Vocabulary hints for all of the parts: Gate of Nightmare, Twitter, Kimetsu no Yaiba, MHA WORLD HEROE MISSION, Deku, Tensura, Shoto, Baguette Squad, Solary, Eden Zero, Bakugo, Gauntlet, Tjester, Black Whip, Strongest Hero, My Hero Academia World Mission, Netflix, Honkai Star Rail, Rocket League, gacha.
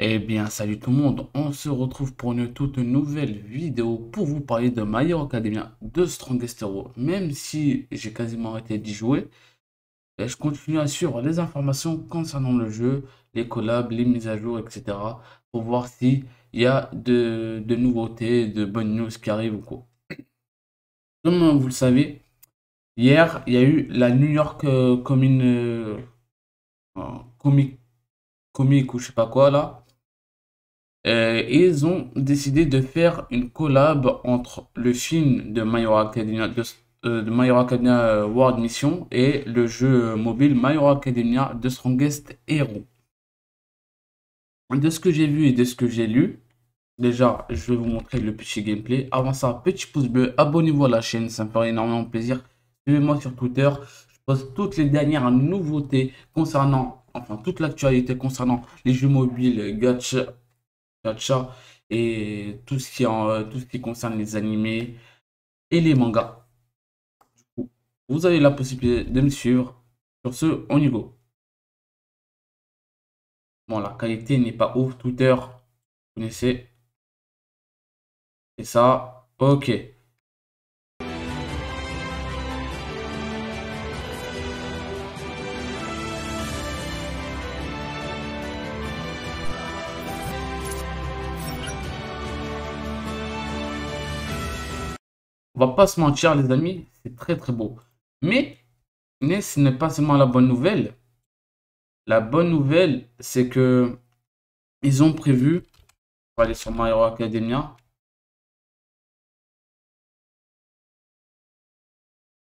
Eh bien salut tout le monde, on se retrouve pour une toute nouvelle vidéo pour vous parler de My Hero Academia, de Strongest Hero. Même si j'ai quasiment arrêté d'y jouer, je continue à suivre les informations concernant le jeu, les collabs, les mises à jour, etc. pour voir s'il y a de nouveautés, de bonnes news qui arrivent ou quoi. Comme vous le savez, hier il y a eu la New York Comic ou je sais pas quoi là. Et ils ont décidé de faire une collab entre le film de My Hero Academia, de My Hero Academia World Mission et le jeu mobile My Hero Academia The Strongest Hero. De ce que j'ai vu et de ce que j'ai lu, déjà je vais vous montrer le petit gameplay. Avant ça, petit pouce bleu, abonnez-vous à la chaîne, ça me ferait énormément plaisir. Suivez-moi sur Twitter, je poste toutes les dernières nouveautés concernant, enfin toute l'actualité concernant les jeux mobiles, gacha et tout ce qui concerne les animés et les mangas. Du coup, vous avez la possibilité de me suivre. Sur ce, on y go. Bon, la qualité n'est pas ouf, Twitter, vous connaissez. Et ça, ok. On va pas se mentir les amis, c'est très très beau. Mais ce n'est pas seulement la bonne nouvelle. La bonne nouvelle, c'est que ils ont prévu, on va aller sur My Hero Academia.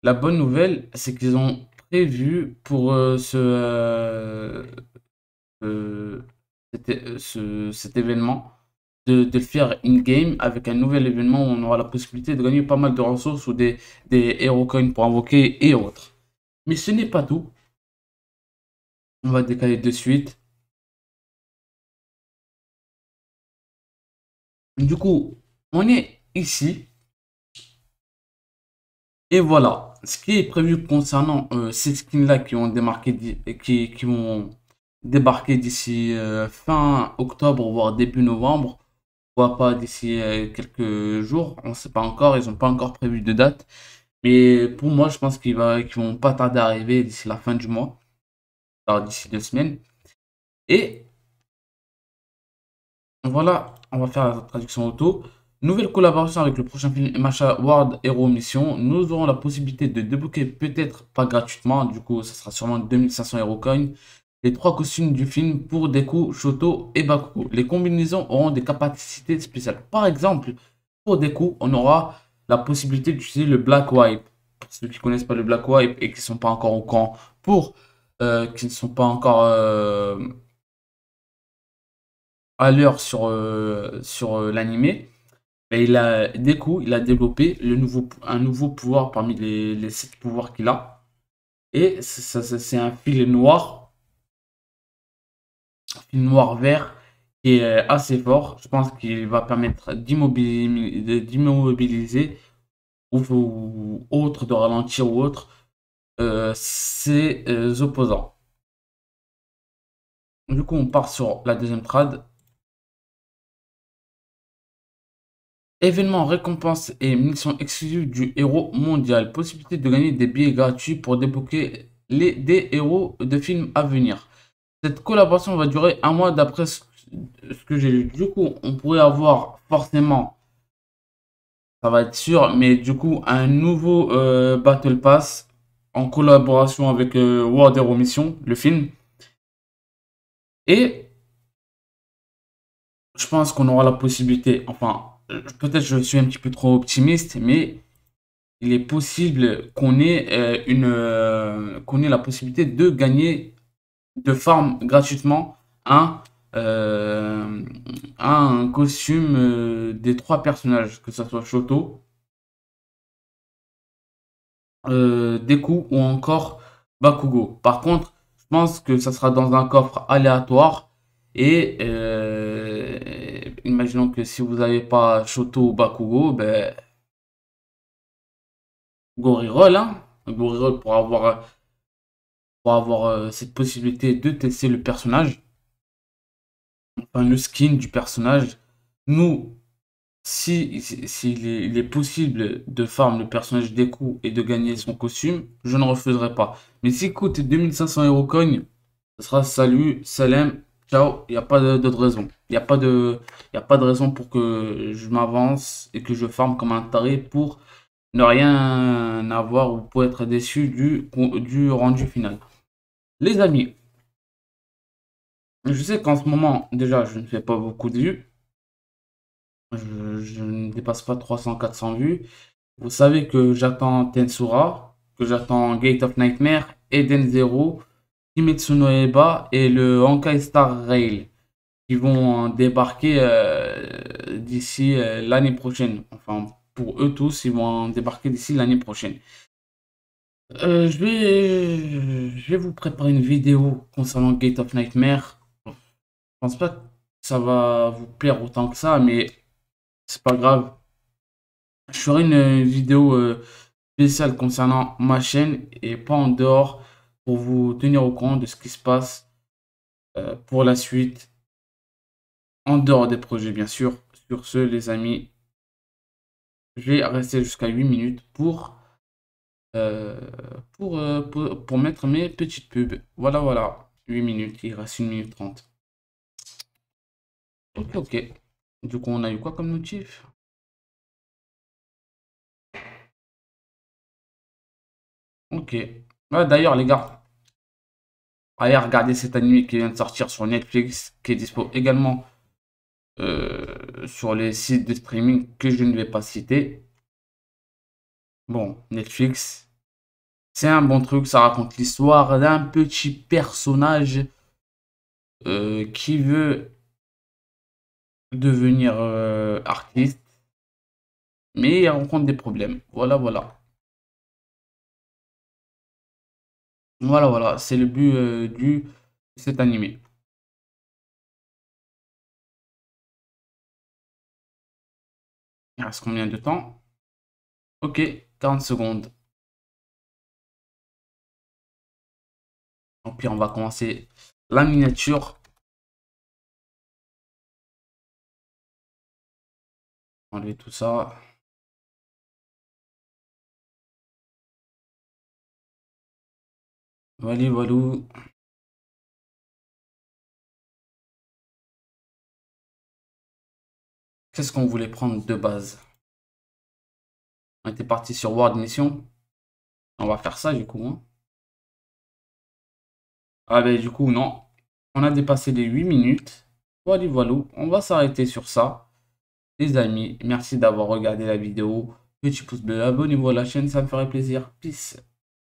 La bonne nouvelle, c'est qu'ils ont prévu pour cet événement de faire in-game avec un nouvel événement où on aura la possibilité de gagner pas mal de ressources ou des Hero Coins pour invoquer et autres. Mais ce n'est pas tout. On va décaler de suite. Du coup, on est ici. Et voilà. Ce qui est prévu concernant ces skins-là qui vont débarquer d'ici fin octobre, voire début novembre. Pas d'ici quelques jours, on sait pas encore, ils n'ont pas encore prévu de date, mais pour moi je pense qu'ils vont pas tarder à arriver d'ici la fin du mois, d'ici 2 semaines. Et voilà, on va faire la traduction auto. Nouvelle collaboration avec le prochain film MHA World Hero Mission, nous aurons la possibilité de débloquer, peut-être pas gratuitement, du coup ça sera sûrement 2500 Hero Coins, les 3 costumes du film pour Deku, Shoto et Bakugo. Les combinaisons auront des capacités spéciales. Par exemple, pour Deku, on aura la possibilité d'utiliser le Black Whip. Pour ceux qui ne connaissent pas le Black Whip et qui ne sont pas encore au camp, pour qui ne sont pas encore à l'heure sur l'anime, Deku il a développé un nouveau pouvoir parmi les 7 pouvoirs qu'il a. Et c'est un filet noir. Noir-vert qui est assez fort, je pense qu'il va permettre d'immobiliser ou autre, de ralentir ou autre ses opposants. Du coup on part sur la deuxième trad. Événement, récompense et mission exclusive du héros mondial, possibilité de gagner des billets gratuits pour débloquer des héros de films à venir. Cette collaboration va durer 1 mois d'après ce que j'ai lu. Du coup, on pourrait avoir forcément, ça va être sûr, mais du coup, un nouveau Battle Pass en collaboration avec World Hero Mission, le film. Et je pense qu'on aura la possibilité, enfin, peut-être je suis un petit peu trop optimiste, mais il est possible qu'on ait, la possibilité de gagner de farm gratuitement un costume des 3 personnages, que ce soit Shoto, Deku ou encore Bakugo. Par contre, je pense que ça sera dans un coffre aléatoire et imaginons que si vous n'avez pas Shoto ou Bakugo, ben Goriroll, hein, Goriroll pour avoir cette possibilité de tester le personnage. enfin, le skin du personnage. Nous, s'il est possible de farm le personnage des coups et de gagner son costume, je ne refuserai pas. Mais s'il coûte 2500 euros coin, ce sera salut, salam, ciao, il n'y a pas d'autre raison. Il n'y a pas de raison pour que je m'avance et que je farme comme un taré pour ne rien avoir ou pour être déçu du rendu final. Les amis, je sais qu'en ce moment, déjà, je ne fais pas beaucoup de vues. Je ne dépasse pas 300-400 vues. Vous savez que j'attends Tensura, que j'attends Gate of Nightmare, Eden Zero, Kimetsu no Yaiba et le Honkai Star Rail qui vont débarquer d'ici l'année prochaine. Enfin, pour eux tous, ils vont débarquer d'ici l'année prochaine. Je vais vous préparer une vidéo concernant Gate of Nightmare. Je pense pas que ça va vous plaire autant que ça, mais c'est pas grave. Je ferai une vidéo spéciale concernant ma chaîne et pas en dehors pour vous tenir au courant de ce qui se passe pour la suite. En dehors des projets, bien sûr. Sur ce, les amis, je vais rester jusqu'à 8 minutes pour mettre mes petites pubs. Voilà, voilà. 8 minutes, il reste 1 minute 30. Ok, ok. Du coup, on a eu quoi comme notif? Ok. Ah, d'ailleurs, les gars, allez regarder cet anime qui vient de sortir sur Netflix, qui est dispo également sur les sites de streaming que je ne vais pas citer. Bon, Netflix, c'est un bon truc, ça raconte l'histoire d'un petit personnage qui veut devenir artiste, mais il rencontre des problèmes. Voilà, voilà. Voilà, voilà, c'est le but de cet animé. Il reste combien de temps? Ok, 40 secondes. Donc, puis on va commencer la miniature. Enlever tout ça. Voilà, voilà. Qu'est-ce qu'on voulait prendre de base? On était parti sur World Mission. On va faire ça du coup. Hein. Ah ben du coup non. On a dépassé les 8 minutes. Voilà, voilà. On va s'arrêter sur ça. Les amis, merci d'avoir regardé la vidéo. Petit pouce bleu, abonnez-vous à la chaîne, ça me ferait plaisir. Peace.